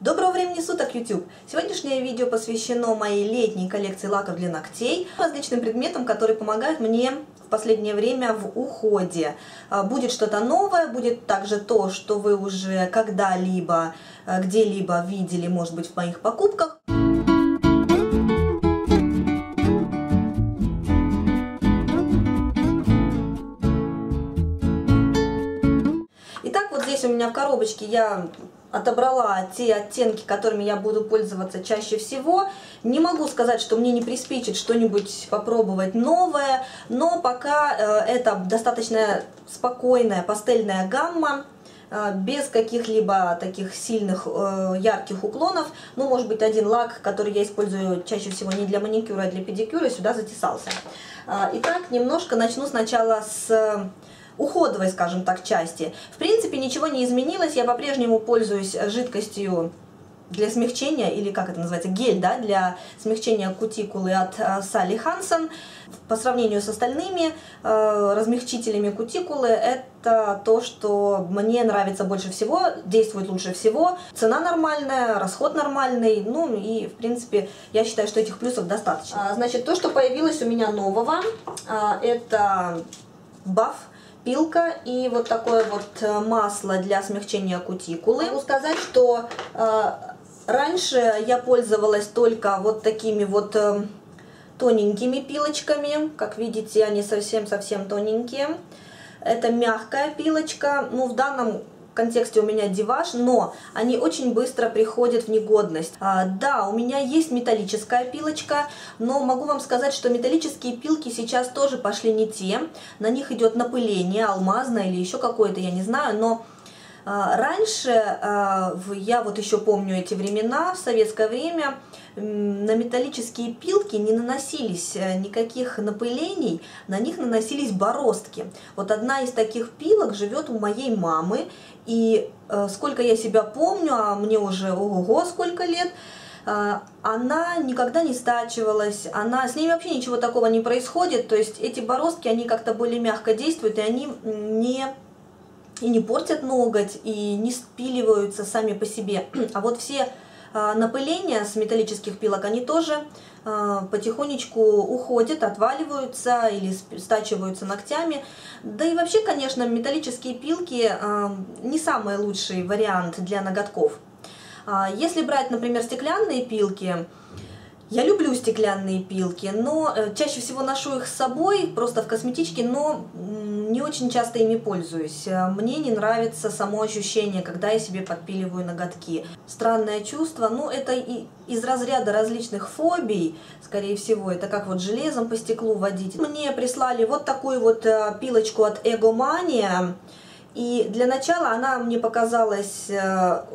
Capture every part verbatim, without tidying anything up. Доброго времени суток, YouTube! Сегодняшнее видео посвящено моей летней коллекции лаков для ногтей, различным предметам, которые помогают мне в последнее время в уходе. Будет что-то новое, будет также то, что вы уже когда-либо, где-либо видели, может быть, в моих покупках. Итак, вот здесь у меня в коробочке я отобрала те оттенки, которыми я буду пользоваться чаще всего. Не могу сказать, что мне не приспичит что-нибудь попробовать новое, но пока э, это достаточно спокойная пастельная гамма, э, без каких-либо таких сильных э, ярких уклонов. Ну, может быть, один лак, который я использую чаще всего не для маникюра, а для педикюра, сюда затесался. Э, итак, немножко начну сначала с уходовой, скажем так, части. В принципе, ничего не изменилось, я по-прежнему пользуюсь жидкостью для смягчения, или как это называется, гель, да, для смягчения кутикулы от Sally Hansen. По сравнению с остальными э, размягчителями кутикулы, это то, что мне нравится больше всего, действует лучше всего. Цена нормальная, расход нормальный, ну и, в принципе, я считаю, что этих плюсов достаточно. А, значит, то, что появилось у меня нового, а, это баф, пилка и вот такое вот масло для смягчения кутикулы. Могу сказать, что э, раньше я пользовалась только вот такими вот э, тоненькими пилочками. Как видите, они совсем-совсем тоненькие. Это мягкая пилочка, ну в данном контексте у меня Диваж, но они очень быстро приходят в негодность. А, да, у меня есть металлическая пилочка, но могу вам сказать, что металлические пилки сейчас тоже пошли не те. На них идет напыление, алмазное или еще какое-то, я не знаю, но а, раньше, а, я вот еще помню эти времена, в советское время, на металлические пилки не наносились никаких напылений, на них наносились бороздки. Вот одна из таких пилок живет у моей мамы, и э, сколько я себя помню, а мне уже ого-го сколько лет, э, она никогда не стачивалась, она, с ней вообще ничего такого не происходит, то есть эти бороздки, они как-то более мягко действуют, и они не... и не портят ноготь, и не спиливаются сами по себе. А вот все напыления с металлических пилок, они тоже э, потихонечку уходят, отваливаются или стачиваются ногтями. Да и вообще, конечно, металлические пилки э, не самый лучший вариант для ноготков. Э, если брать, например, стеклянные пилки, я люблю стеклянные пилки, но э, чаще всего ношу их с собой, просто в косметичке, но не очень часто ими пользуюсь. Мне не нравится само ощущение, когда я себе подпиливаю ноготки. Странное чувство, но это и из разряда различных фобий, скорее всего, это как вот железом по стеклу водить. Мне прислали вот такую вот пилочку от Ego Mania, и для начала она мне показалась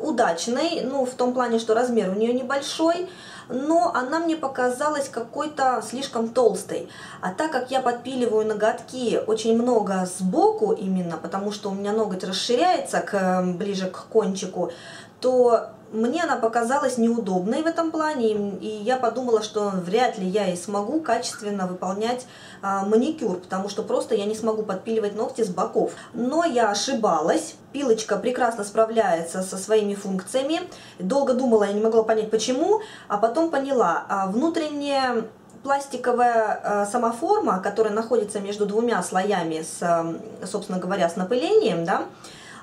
удачной, ну, в том плане, что размер у нее небольшой, но она мне показалась какой-то слишком толстой. А так как я подпиливаю ноготки очень много сбоку именно, потому что у меня ноготь расширяется к, ближе к кончику, то мне она показалась неудобной в этом плане, и я подумала, что вряд ли я и смогу качественно выполнять а, маникюр, потому что просто я не смогу подпиливать ногти с боков. Но я ошибалась, пилочка прекрасно справляется со своими функциями. Долго думала, я не могла понять почему, а потом поняла, а внутренняя пластиковая а, сама форма, которая находится между двумя слоями, с, а, собственно говоря, с напылением, да,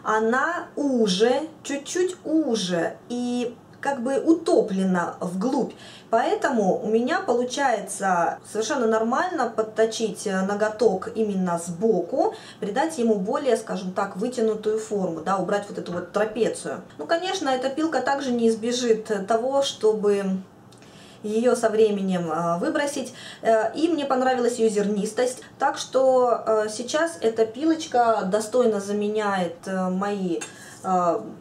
она уже, чуть-чуть уже и как бы утоплена вглубь. Поэтому у меня получается совершенно нормально подточить ноготок именно сбоку, придать ему более, скажем так, вытянутую форму, да, убрать вот эту вот трапецию. Ну, конечно, эта пилка также не избежит того, чтобы ее со временем выбросить, и мне понравилась ее зернистость, так что сейчас эта пилочка достойно заменяет мои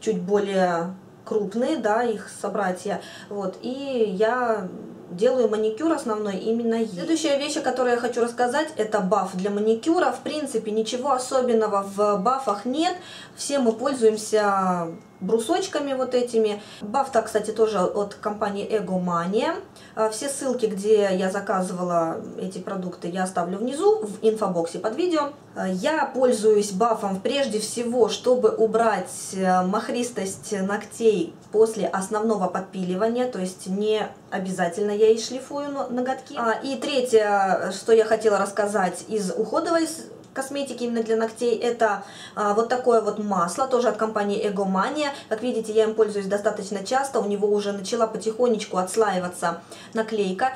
чуть более крупные, да, их собратья, вот, и я делаю маникюр основной именно ей. Следующая вещь, о которой я хочу рассказать, это баф для маникюра. В принципе, ничего особенного в бафах нет. Все мы пользуемся брусочками вот этими. Баф-то, кстати, тоже от компании Ego Mania. Все ссылки, где я заказывала эти продукты, я оставлю внизу, в инфобоксе под видео. Я пользуюсь бафом прежде всего, чтобы убрать махристость ногтей после основного подпиливания, то есть не обязательно я и шлифую ноготки. И третье, что я хотела рассказать из уходовой косметики именно для ногтей, это а, вот такое вот масло, тоже от компании Ego Mania. Как видите, я им пользуюсь достаточно часто, у него уже начала потихонечку отслаиваться наклейка.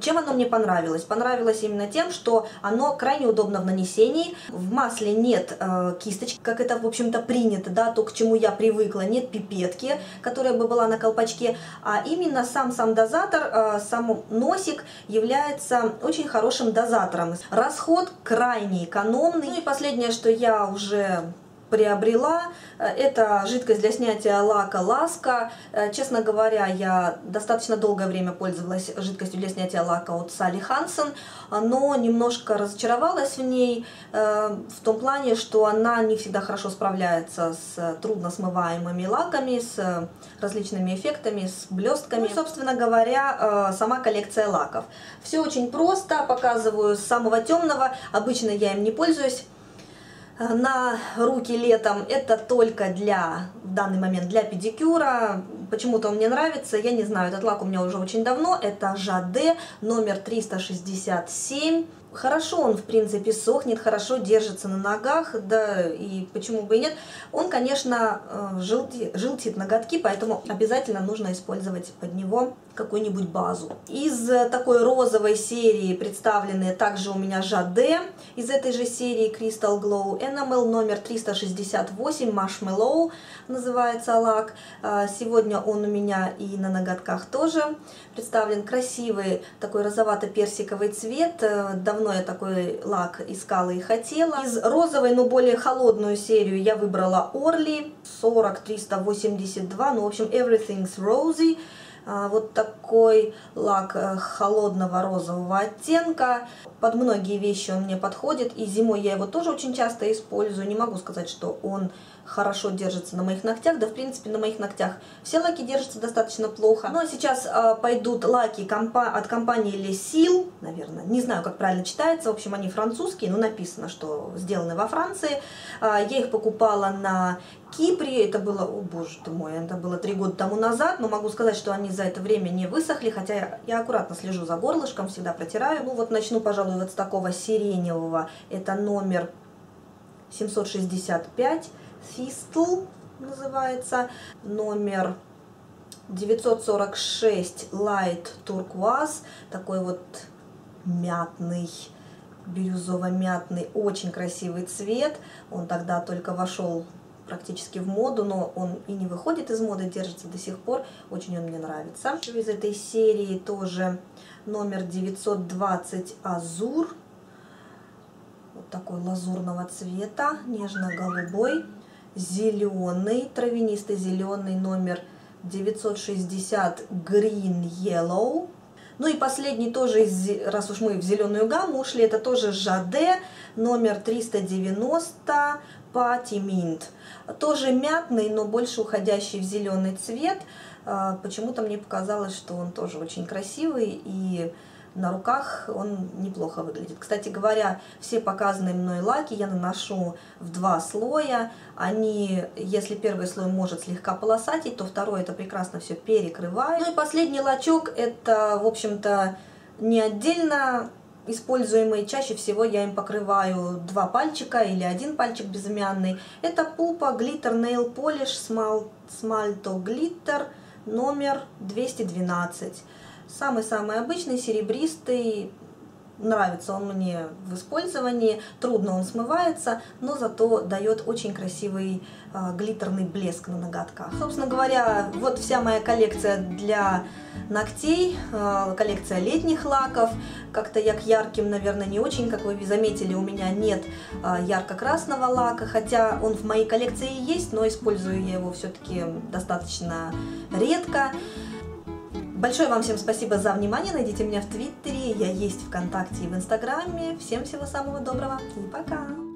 Чем оно мне понравилось? Понравилось именно тем, что оно крайне удобно в нанесении. В масле нет э, кисточки, как это, в общем-то, принято, да, то, к чему я привыкла. Нет пипетки, которая бы была на колпачке, а именно сам-сам дозатор, э, сам носик является очень хорошим дозатором. Расход крайне экономный. Ну и последнее, что я уже приобрела, это жидкость для снятия лака Ласка. Честно говоря, я достаточно долгое время пользовалась жидкостью для снятия лака от Sally Hansen, но немножко разочаровалась в ней, в том плане, что она не всегда хорошо справляется с трудно смываемыми лаками, с различными эффектами, с блестками. Ну, собственно говоря, сама коллекция лаков. Все очень просто, показываю с самого темного, обычно я им не пользуюсь. На руки летом это только для, в данный момент, для педикюра. Почему-то он мне нравится, я не знаю, этот лак у меня уже очень давно. Это Jade номер триста шестьдесят семь. Хорошо он, в принципе, сохнет, хорошо держится на ногах, да и почему бы и нет. Он, конечно, желтит, желтит ноготки, поэтому обязательно нужно использовать под него какую-нибудь базу. Из такой розовой серии представлены также у меня Jade, из этой же серии Crystal Glow Enamel номер триста шестьдесят восемь, Marshmallow называется лак. Сегодня он у меня и на ноготках тоже представлен. Красивый такой розовато-персиковый цвет, давно я такой лак искала и хотела. Из розовой, но более холодную серию я выбрала Orly сорок триста восемьдесят два, ну в общем Everything's Rosy. Вот такой лак холодного розового оттенка. Под многие вещи он мне подходит. И зимой я его тоже очень часто использую. Не могу сказать, что он хорошо держится на моих ногтях. Да, в принципе, на моих ногтях все лаки держатся достаточно плохо. Но сейчас э, пойдут лаки компа от компании Les Sil. Наверное, не знаю, как правильно читается. В общем, они французские. Но написано, что сделаны во Франции. Э, я их покупала на Кипре, это было, о боже ты мой, это было три года тому назад, но могу сказать, что они за это время не высохли, хотя я, я аккуратно слежу за горлышком, всегда протираю. Ну вот начну, пожалуй, вот с такого сиреневого, это номер семьсот шестьдесят пять, Fistle называется, номер девятьсот сорок шесть, Light Turquoise, такой вот мятный, бирюзово-мятный, очень красивый цвет, он тогда только вошел практически в моду, но он и не выходит из моды, держится до сих пор, очень он мне нравится. Из этой серии тоже номер девятьсот двадцать Azur, вот такой лазурного цвета, нежно-голубой, зеленый, травянистый зеленый, номер девятьсот шестьдесят Green Yellow. Ну и последний тоже, раз уж мы в зеленую гамму ушли, это тоже Jade, номер триста девяносто, Party Mint. Тоже мятный, но больше уходящий в зеленый цвет. Почему-то мне показалось, что он тоже очень красивый и на руках он неплохо выглядит. Кстати говоря, все показанные мной лаки я наношу в два слоя. Они, если первый слой может слегка полосатить, то второй это прекрасно все перекрывает. Ну и последний лачок, это, в общем-то, не отдельно используемые. Чаще всего я им покрываю два пальчика или один пальчик безымянный. Это Pupa Glitter Nail Polish Smalto Glitter номер двести двенадцать. Самый-самый обычный, серебристый, нравится он мне в использовании, трудно он смывается, но зато дает очень красивый э, глиттерный блеск на ноготках. Собственно говоря, вот вся моя коллекция для ногтей, э, коллекция летних лаков. Как-то я к ярким, наверное, не очень, как вы заметили, у меня нет э, ярко-красного лака, хотя он в моей коллекции есть, но использую я его все-таки достаточно редко. Большое вам всем спасибо за внимание. Найдите меня в Твиттере, я есть ВКонтакте и в Инстаграме. Всем всего самого доброго и пока!